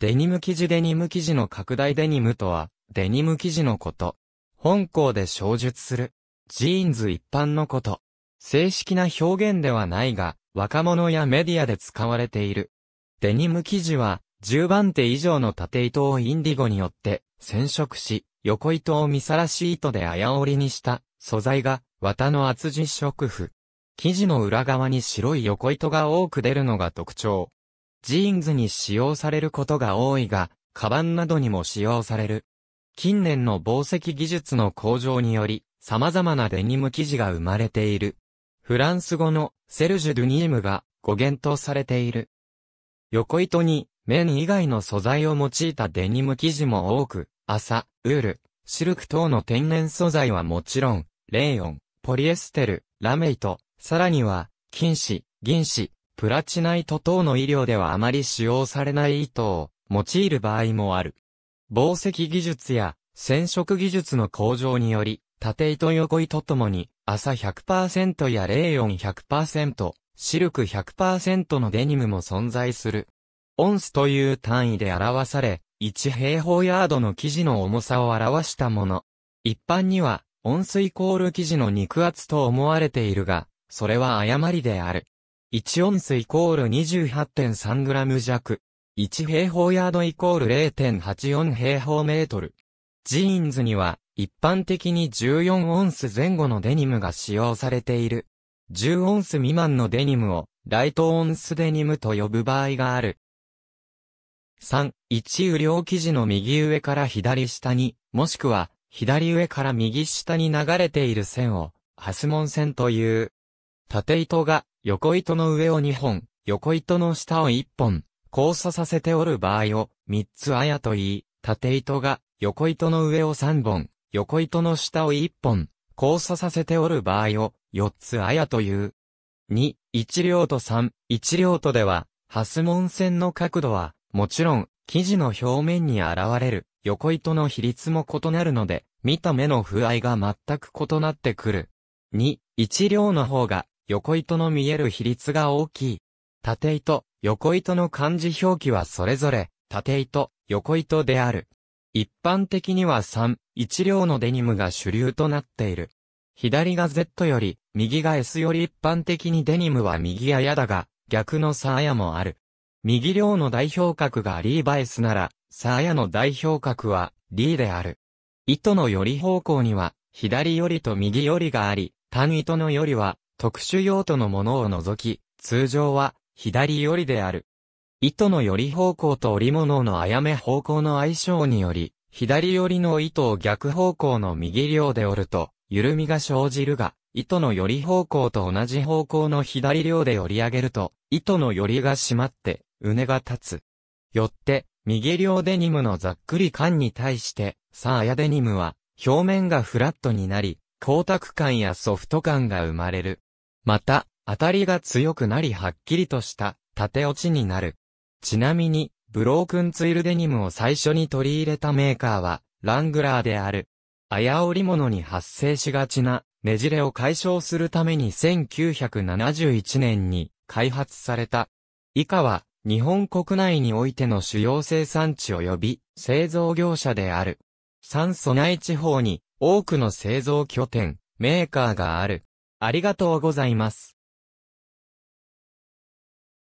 デニム生地デニム生地の拡大デニムとは、デニム生地のこと。本項で詳述する。ジーンズ一般のこと。正式な表現ではないが、若者やメディアで使われている。デニム生地は、10番手以上の縦糸をインディゴによって染色し、横糸をみさらし糸で綾織りにした素材が綿の厚地織布。生地の裏側に白い横糸が多く出るのが特徴。ジーンズに使用されることが多いが、カバンなどにも使用される。近年の紡績技術の向上により、様々なデニム生地が生まれている。フランス語のセルジュ・ドゥニームが語源とされている。横糸に綿以外の素材を用いたデニム生地も多く、麻、ウール、シルク等の天然素材はもちろん、レーヨン、ポリエステル、ラメイト、さらには、金糸、銀糸、プラチナ糸等の衣料ではあまり使用されない糸を用いる場合もある。紡績技術や染色技術の向上により、縦糸横糸ともに、麻 100% やレーヨン 100%、シルク 100% のデニムも存在する。オンスという単位で表され、1平方ヤードの生地の重さを表したもの。一般には、オンスイコール生地の肉厚と思われているが、それは誤りである。1オンスイコール 28.3 グラム弱。1平方ヤードイコール 0.84 平方メートル。ジーンズには一般的に14オンス前後のデニムが使用されている。10オンス未満のデニムをライトオンスデニムと呼ぶ場合がある。3、一羽両生地の右上から左下に、もしくは左上から右下に流れている線をハスモン線という。縦糸が横糸の上を2本、横糸の下を1本、交差させておる場合を3つ綾と言い、縦糸が横糸の上を3本、横糸の下を1本、交差させておる場合を4つ綾という。2、1両と3、1両とでは、ハスモン線の角度は、もちろん、生地の表面に現れる横糸の比率も異なるので、見た目の風合いが全く異なってくる。2、1両の方が、横糸の見える比率が大きい。縦糸、横糸の漢字表記はそれぞれ、縦糸、横糸である。一般的には3、1両のデニムが主流となっている。左が Z より、右が S より一般的にデニムは右綾だが、逆の左綾もある。右両の代表格がリーバイスなら、左綾の代表格はリーである。糸のより方向には、左よりと右よりがあり、単糸のよりは、特殊用途のものを除き、通常は、左よりである。糸のより方向と織物のあやめ方向の相性により、左よりの糸を逆方向の右両で織ると、緩みが生じるが、糸のより方向と同じ方向の左両で織り上げると、糸のよりが締まって、うねが立つ。よって、右両デニムのざっくり感に対して、左綾デニムは、表面がフラットになり、光沢感やソフト感が生まれる。また、当たりが強くなりはっきりとした縦落ちになる。ちなみに、ブロークンツイルデニムを最初に取り入れたメーカーは、ラングラーである。綾織物に発生しがちなねじれを解消するために1971年に開発された。以下は、日本国内においての主要生産地及び製造業者である。三蘇内地方に多くの製造拠点、メーカーがある。ありがとうございます。